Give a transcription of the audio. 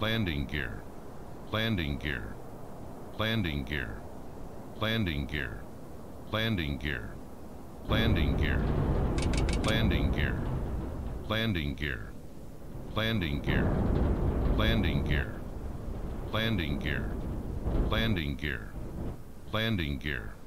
Landing gear. Landing gear. Landing gear. Landing gear. Landing gear. Landing gear. Landing gear. Landing gear. Landing gear. Landing gear. Landing gear. Landing gear. Landing gear.